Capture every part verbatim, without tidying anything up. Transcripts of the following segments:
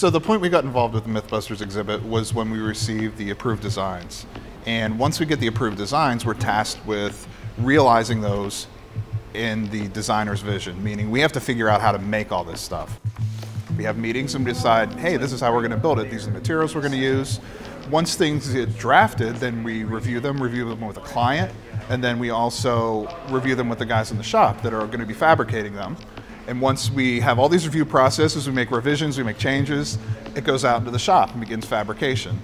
So the point we got involved with the MythBusters exhibit was when we received the approved designs. And once we get the approved designs, we're tasked with realizing those in the designer's vision, meaning we have to figure out how to make all this stuff. We have meetings and we decide, hey, this is how we're going to build it. These are the materials we're going to use. Once things get drafted, then we review them, review them with a client, and then we also review them with the guys in the shop that are going to be fabricating them. And once we have all these review processes, we make revisions, we make changes, it goes out into the shop and begins fabrication.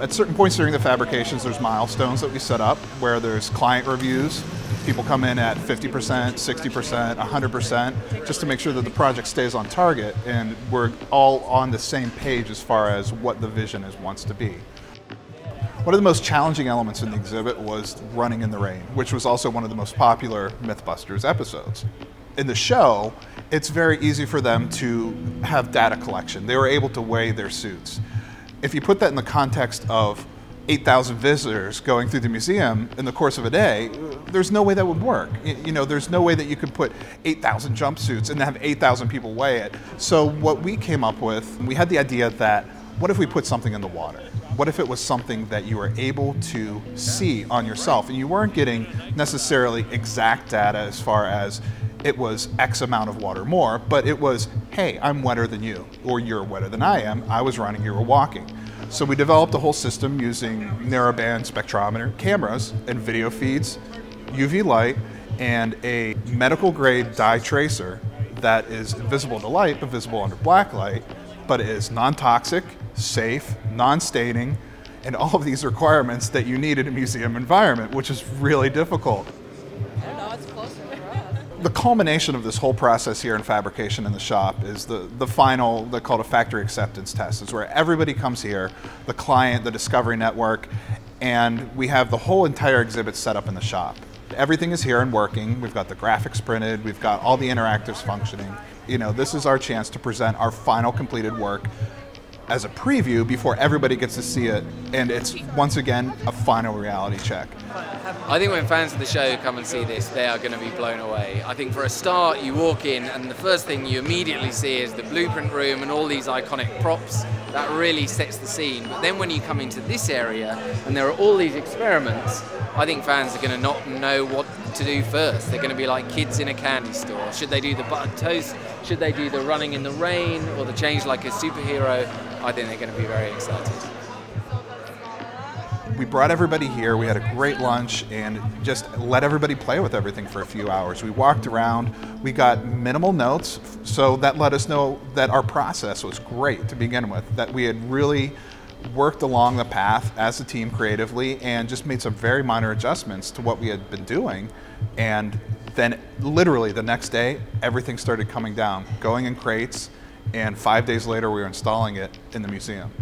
At certain points during the fabrications, there's milestones that we set up where there's client reviews. People come in at fifty percent, sixty percent, one hundred percent, just to make sure that the project stays on target and we're all on the same page as far as what the vision is wants to be. One of the most challenging elements in the exhibit was Running in the Rain, which was also one of the most popular MythBusters episodes. In the show, it's very easy for them to have data collection. They were able to weigh their suits. If you put that in the context of eight thousand visitors going through the museum in the course of a day, there's no way that would work. You know, there's no way that you could put eight thousand jumpsuits and have eight thousand people weigh it. So what we came up with, we had the idea that what if we put something in the water? What if it was something that you were able to see on yourself and you weren't getting necessarily exact data as far as it was X amount of water more, but it was, hey, I'm wetter than you, or you're wetter than I am, I was running, you were walking. So we developed a whole system using narrowband spectrometer cameras and video feeds, U V light, and a medical grade dye tracer that is invisible to light, but visible under black light, but is non-toxic, safe, non-staining, and all of these requirements that you need in a museum environment, which is really difficult. The culmination of this whole process here in fabrication in the shop is the, the final, they're called a factory acceptance test. It's where everybody comes here, the client, the Discovery Network, and we have the whole entire exhibit set up in the shop. Everything is here and working. We've got the graphics printed. We've got all the interactives functioning. You know, this is our chance to present our final completed work as a preview before everybody gets to see it, and it's once again a final reality check. I think when fans of the show come and see this, they are going to be blown away. I think for a start, you walk in and the first thing you immediately see is the blueprint room and all these iconic props. That really sets the scene. But then when you come into this area and there are all these experiments, I think fans are going to not know what to do first. They're going to be like kids in a candy store. Should they do the buttered toast? Should they do the running in the rain or the change like a superhero? I think they're going to be very excited. We brought everybody here, we had a great lunch, and just let everybody play with everything for a few hours. We walked around, we got minimal notes, so that let us know that our process was great to begin with, that we had really worked along the path as a team creatively and just made some very minor adjustments to what we had been doing. And then literally the next day, everything started coming down, going in crates, and five days later we were installing it in the museum.